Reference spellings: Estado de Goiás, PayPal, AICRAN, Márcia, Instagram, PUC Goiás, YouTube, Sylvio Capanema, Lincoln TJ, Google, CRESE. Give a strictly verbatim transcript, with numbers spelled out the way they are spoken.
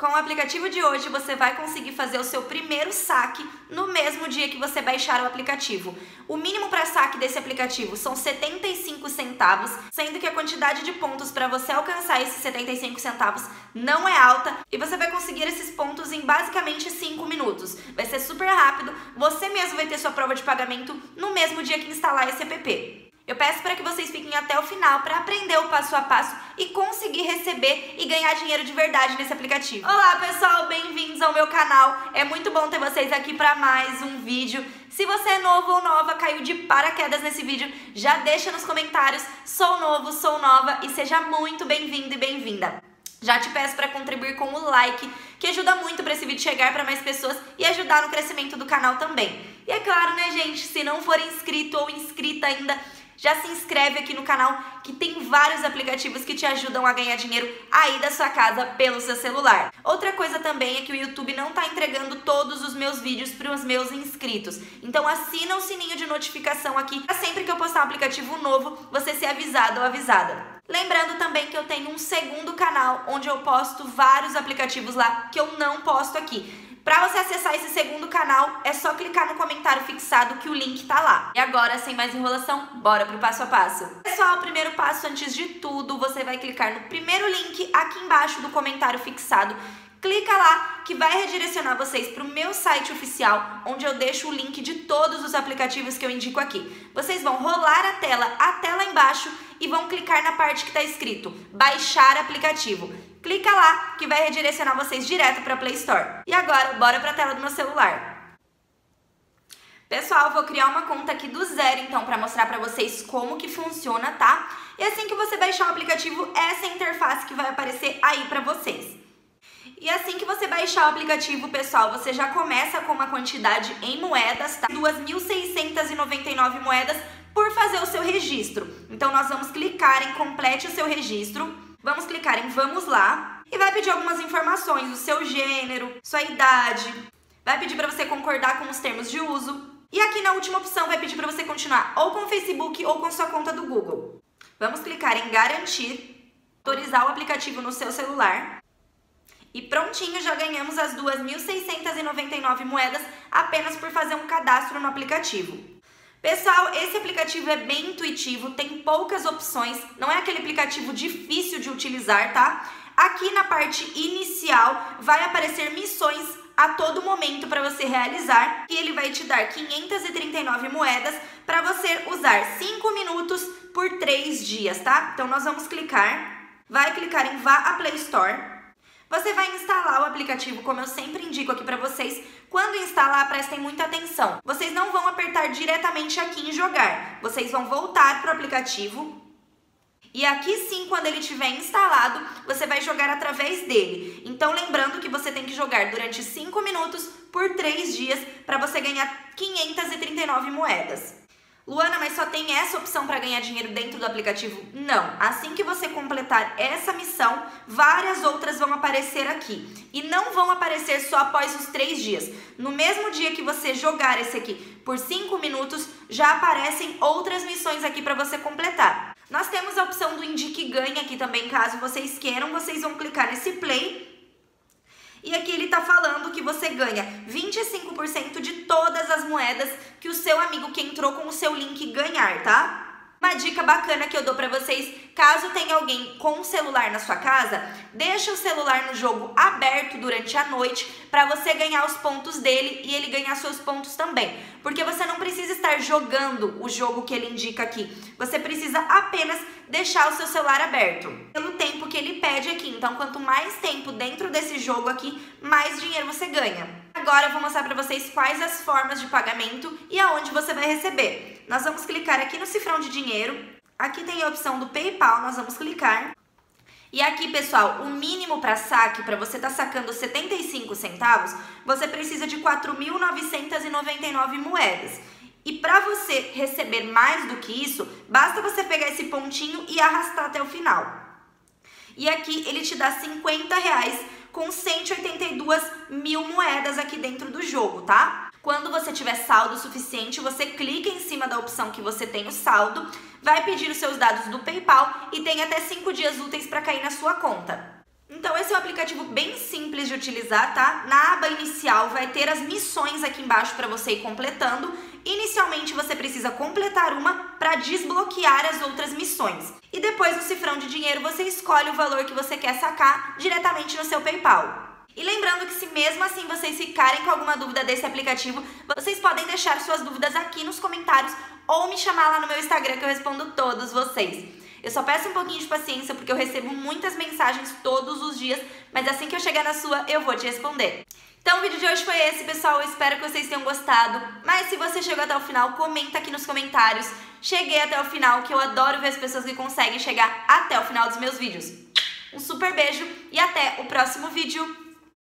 Com o aplicativo de hoje, você vai conseguir fazer o seu primeiro saque no mesmo dia que você baixar o aplicativo. O mínimo para saque desse aplicativo são setenta e cinco centavos, sendo que a quantidade de pontos para você alcançar esses setenta e cinco centavos não é alta e você vai conseguir esses pontos em basicamente cinco minutos. Vai ser super rápido, você mesmo vai ter sua prova de pagamento no mesmo dia que instalar esse app. Eu peço para que vocês fiquem até o final para aprender o passo a passo e conseguir receber e ganhar dinheiro de verdade nesse aplicativo. Olá pessoal, bem-vindos ao meu canal. É muito bom ter vocês aqui para mais um vídeo. Se você é novo ou nova, caiu de paraquedas nesse vídeo, já deixa nos comentários, sou novo, sou nova, e seja muito bem-vindo e bem-vinda. Já te peço para contribuir com o like, que ajuda muito para esse vídeo chegar para mais pessoas e ajudar no crescimento do canal também. E é claro, né gente, se não for inscrito ou inscrita ainda, já se inscreve aqui no canal, que tem vários aplicativos que te ajudam a ganhar dinheiro aí da sua casa pelo seu celular. Outra coisa também é que o YouTube não está entregando todos os meus vídeos para os meus inscritos. Então assina o sininho de notificação aqui, para sempre que eu postar um aplicativo novo, você ser avisado ou avisada. Lembrando também que eu tenho um segundo canal, onde eu posto vários aplicativos lá que eu não posto aqui. Para você acessar esse segundo canal, é só clicar no comentário fixado que o link tá lá. E agora, sem mais enrolação, bora pro passo a passo. Pessoal, o primeiro passo, antes de tudo, você vai clicar no primeiro link aqui embaixo do comentário fixado. Clica lá que vai redirecionar vocês para o meu site oficial, onde eu deixo o link de todos os aplicativos que eu indico aqui. Vocês vão rolar a tela até lá embaixo e vão clicar na parte que está escrito baixar aplicativo. Clica lá que vai redirecionar vocês direto para a Play Store. E agora, bora para a tela do meu celular. Pessoal, eu vou criar uma conta aqui do zero, então, para mostrar para vocês como que funciona, tá? E assim que você baixar o aplicativo, essa interface que vai aparecer aí para vocês. E assim que você baixar o aplicativo, pessoal, você já começa com uma quantidade em moedas, tá? duas mil seiscentas e noventa e nove moedas por fazer o seu registro. Então, nós vamos clicar em complete o seu registro, vamos clicar em vamos lá, e vai pedir algumas informações, o seu gênero, sua idade, vai pedir para você concordar com os termos de uso, e aqui na última opção vai pedir para você continuar ou com o Facebook ou com sua conta do Google. Vamos clicar em garantir, autorizar o aplicativo no seu celular. E prontinho, já ganhamos as duas mil seiscentas e noventa e nove moedas apenas por fazer um cadastro no aplicativo. Pessoal, esse aplicativo é bem intuitivo, tem poucas opções, não é aquele aplicativo difícil de utilizar, tá? Aqui na parte inicial vai aparecer missões a todo momento para você realizar e ele vai te dar quinhentas e trinta e nove moedas para você usar cinco minutos por três dias, tá? Então nós vamos clicar, vai clicar em vá à Play Store. Você vai instalar o aplicativo, como eu sempre indico aqui para vocês. Quando instalar, prestem muita atenção. Vocês não vão apertar diretamente aqui em jogar. Vocês vão voltar para o aplicativo. E aqui sim, quando ele estiver instalado, você vai jogar através dele. Então, lembrando que você tem que jogar durante cinco minutos por três dias para você ganhar quinhentas e trinta e nove moedas. Luana, mas só tem essa opção para ganhar dinheiro dentro do aplicativo? Não. Assim que você completar essa missão, várias outras vão aparecer aqui. E não vão aparecer só após os três dias. No mesmo dia que você jogar esse aqui por cinco minutos, já aparecem outras missões aqui para você completar. Nós temos a opção do Indique Ganha aqui também, caso vocês queiram. Vocês vão clicar nesse play. E aqui ele tá falando que você ganha vinte e cinco por cento de todas as moedas que o seu amigo que entrou com o seu link ganhar, tá? Uma dica bacana que eu dou pra vocês, caso tenha alguém com um celular na sua casa, deixa o celular no jogo aberto durante a noite pra você ganhar os pontos dele e ele ganhar seus pontos também. Porque você não precisa estar jogando o jogo que ele indica aqui, você precisa apenas deixar o seu celular aberto pelo tempo que ele pede aqui. Então, quanto mais tempo dentro desse jogo aqui, mais dinheiro você ganha. Agora eu vou mostrar pra vocês quais as formas de pagamento e aonde você vai receber. Nós vamos clicar aqui no cifrão de dinheiro, aqui tem a opção do PayPal, nós vamos clicar. E aqui, pessoal, o mínimo para saque, para você estar sacando setenta e cinco centavos, você precisa de quatro mil novecentas e noventa e nove moedas. E para você receber mais do que isso, basta você pegar esse pontinho e arrastar até o final. E aqui ele te dá cinquenta reais com cento e oitenta e duas mil moedas aqui dentro do jogo, tá? Quando você tiver saldo suficiente, você clica em cima da opção que você tem o saldo, vai pedir os seus dados do PayPal e tem até cinco dias úteis para cair na sua conta. Então esse é um aplicativo bem simples de utilizar, tá? Na aba inicial vai ter as missões aqui embaixo para você ir completando. Inicialmente você precisa completar uma para desbloquear as outras missões. E depois no cifrão de dinheiro você escolhe o valor que você quer sacar diretamente no seu PayPal. E lembrando que se mesmo assim vocês ficarem com alguma dúvida desse aplicativo, vocês podem deixar suas dúvidas aqui nos comentários ou me chamar lá no meu Instagram que eu respondo todos vocês. Eu só peço um pouquinho de paciência porque eu recebo muitas mensagens todos os dias, mas assim que eu chegar na sua, eu vou te responder. Então o vídeo de hoje foi esse, pessoal. Eu espero que vocês tenham gostado. Mas se você chegou até o final, comenta aqui nos comentários. Cheguei até o final, que eu adoro ver as pessoas que conseguem chegar até o final dos meus vídeos. Um super beijo e até o próximo vídeo.